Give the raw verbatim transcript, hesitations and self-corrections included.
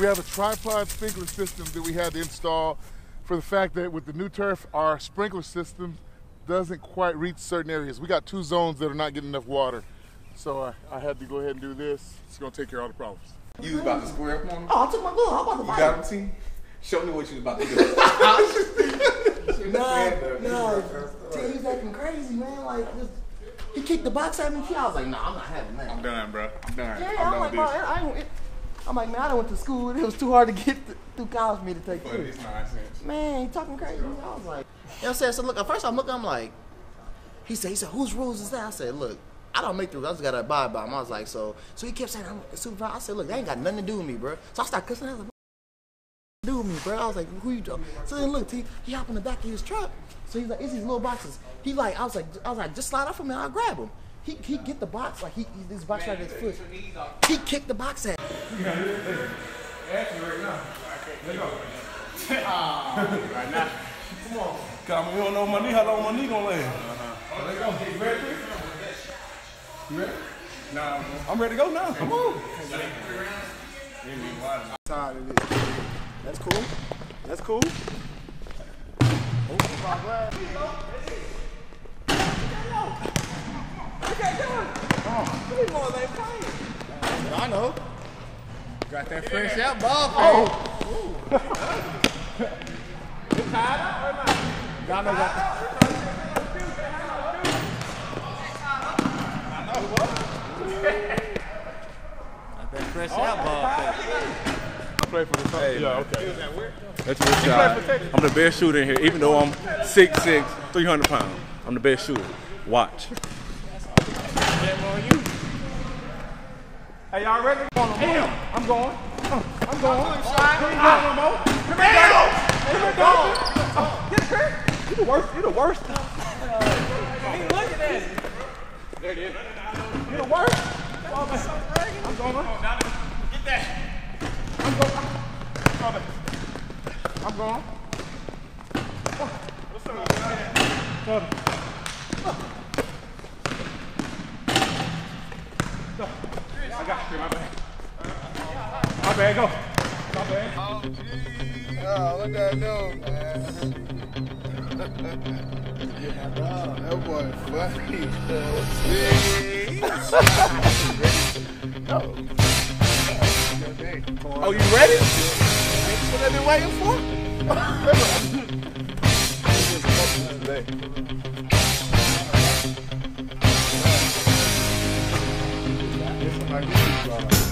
We have a tripod sprinkler system that we had to install for the fact that with the new turf, our sprinkler system doesn't quite reach certain areas. We got two zones that are not getting enough water. So I, I had to go ahead and do this. It's gonna take care of all the problems. You was about to square up on him? Oh, I took my glove, I was about to buy it. You got him, T? Show me what you was about to do. no, no, T, he's acting crazy, man. Like, just, he kicked the box at me, T. I was like, no, nah, I'm not having that. I'm done, bro. I'm done. Yeah, I'm, I'm like, bro, I, I, it, I'm like, man, I done went to school. It was too hard to get to, through college for me to take care. But it's nonsense. Man, he talking crazy. Sure. I was like, you know what I'm saying? So look, at first I'm looking, I'm like, he said, he said, whose rules is that? I said, look. I don't make the rules, I just gotta abide by them. I was like, so, so he kept saying, I'm a supervisor. I said, look, that ain't got nothing to do with me, bro. So I started cussing out, I was like, do with me, bro. I was like, who you doing? So then look, he, he hopped in the back of his truck. So he's like, it's these little boxes. He like, I was like, I was like, just slide off of me, I'll grab him. He, he get the box, like he, he this box right at his foot. He kicked the box at him. You gotta do this thing. Ask me right now. Let go. Right now. Come on. Cause we don't know my knee, how long my knee gonna last. Let go. Get ready. You ready? Nah, I'm ready to go now. Come on. That's cool. That's cool. I know. Got that fresh out ball. Oh. You tied up or not? Y'all got fresh out ball. Play for the top. Hey, yeah, okay. That's a good shot. I'm the best shooter in here, even though I'm six six, three hundred pounds. I'm the best shooter. Watch. Hey, y'all ready? Damn. I'm going. I'm going. I'm going. Come here. Get it, Chris. You the worst. You the worst. Hey, look at this. There it is. You the worst. I'm going. Get that. I'm going. I'm going. What's up? Cover. I got you, my bad. My bad, go. My bad. Oh, geez. Oh, look at that dude, man. Yeah, bro. That boy funny. Oh. Oh, you ready? That's what I've been waiting for? This is my